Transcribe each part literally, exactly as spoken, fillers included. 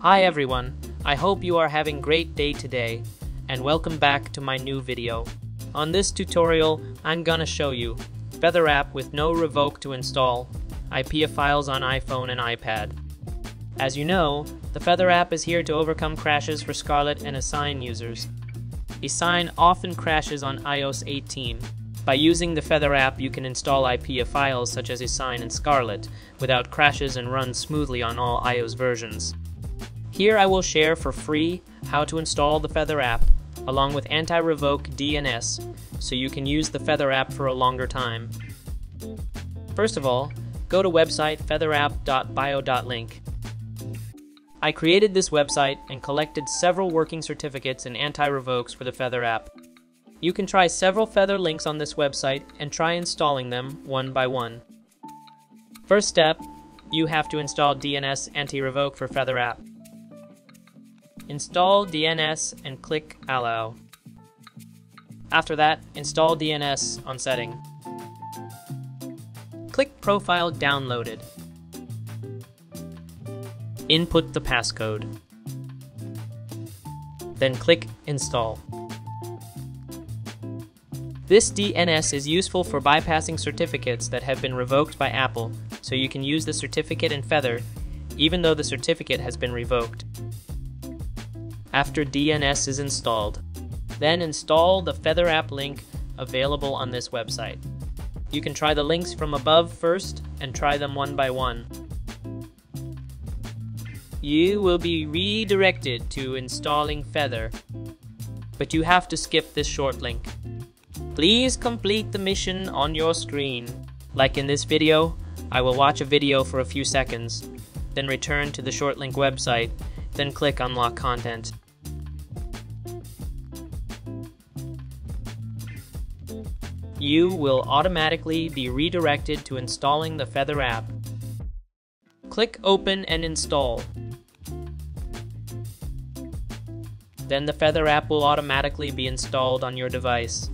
Hi everyone, I hope you are having a great day today, and welcome back to my new video. On this tutorial, I'm gonna show you Feather app with no revoke to install, I P A files on iPhone and iPad. As you know, the Feather app is here to overcome crashes for Scarlet and Esign users. Esign often crashes on i O S eighteen. By using the Feather app, you can install I P A files such as Esign and Scarlet without crashes and run smoothly on all iOS versions. Here I will share for free how to install the Feather app along with anti-revoke D N S so you can use the Feather app for a longer time. First of all, go to website feather app dot bio dot link. I created this website and collected several working certificates and anti-revokes for the Feather app. You can try several Feather links on this website and try installing them one by one. First step, you have to install D N S anti-revoke for Feather app. Install D N S and click Allow. After that, install D N S on Setting. Click Profile Downloaded. Input the passcode. Then click Install. This D N S is useful for bypassing certificates that have been revoked by Apple, so you can use the certificate in Feather even though the certificate has been revoked. After D N S is installed, then install the Feather app link available on this website. You can try the links from above first and try them one by one. You will be redirected to installing Feather, but you have to skip this short link. Please complete the mission on your screen. Like in this video, I will watch a video for a few seconds, then return to the short link website, then click Unlock Content. You will automatically be redirected to installing the Feather app. Click Open and Install. Then the Feather app will automatically be installed on your device.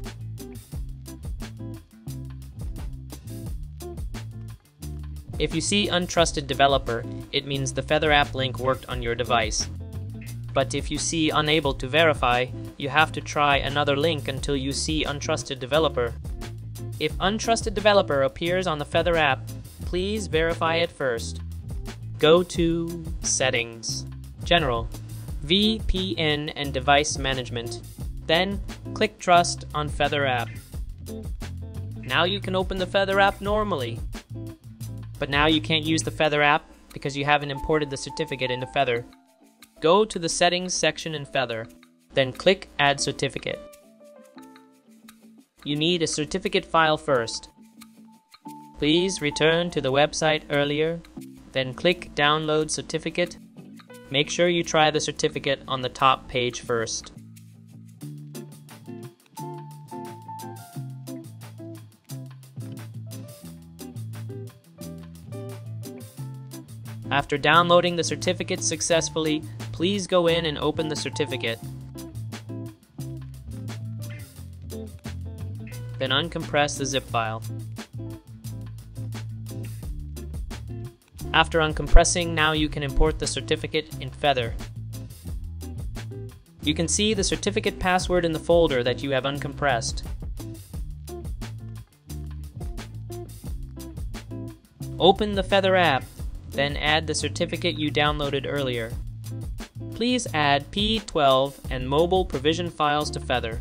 If you see Untrusted Developer, it means the Feather app link worked on your device. But if you see Unable to Verify, you have to try another link until you see Untrusted Developer. If Untrusted Developer appears on the Feather app, please verify it first. Go to Settings, General, V P N and Device Management. Then click Trust on Feather app. Now you can open the Feather app normally. But now you can't use the Feather app because you haven't imported the certificate into Feather. Go to the Settings section in Feather, then click Add Certificate. You need a certificate file first. Please return to the website earlier, then click Download Certificate. Make sure you try the certificate on the top page first. After downloading the certificate successfully, please go in and open the certificate. Then uncompress the zip file. After uncompressing, now you can import the certificate in Feather. You can see the certificate password in the folder that you have uncompressed. Open the Feather app. Then add the certificate you downloaded earlier. Please add P twelve and mobile provision files to Feather.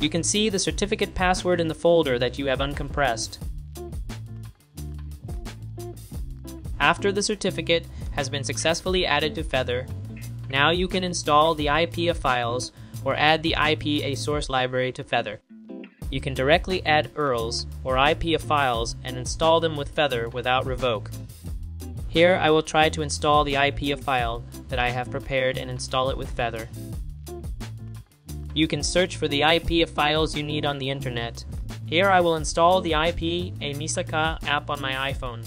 You can see the certificate password in the folder that you have uncompressed. After the certificate has been successfully added to Feather, now you can install the I P A files or add the I P A source library to Feather. You can directly add U R Ls or I P A files and install them with Feather without revoke. Here I will try to install the I P A file that I have prepared and install it with Feather. You can search for the I P A files you need on the internet. Here I will install the I P A Misaka app on my iPhone.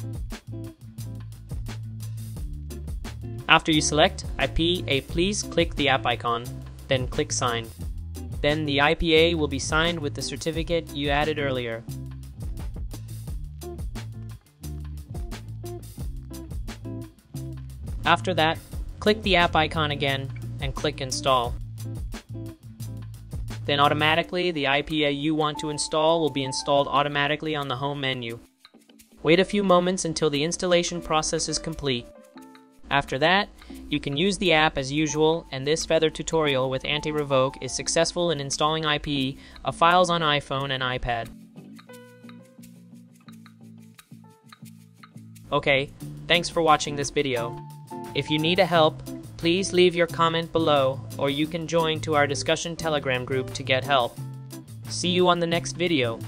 After you select I P A, please click the app icon, then click Sign. Then the I P A will be signed with the certificate you added earlier. After that, click the app icon again and click Install. Then automatically the I P A you want to install will be installed automatically on the home menu. Wait a few moments until the installation process is complete. After that, you can use the app as usual, and this Feather tutorial with anti-revoke is successful in installing I P A of files on iPhone and iPad. Okay, thanks for watching this video. If you need a help, please leave your comment below, or you can join to our discussion Telegram group to get help. See you on the next video.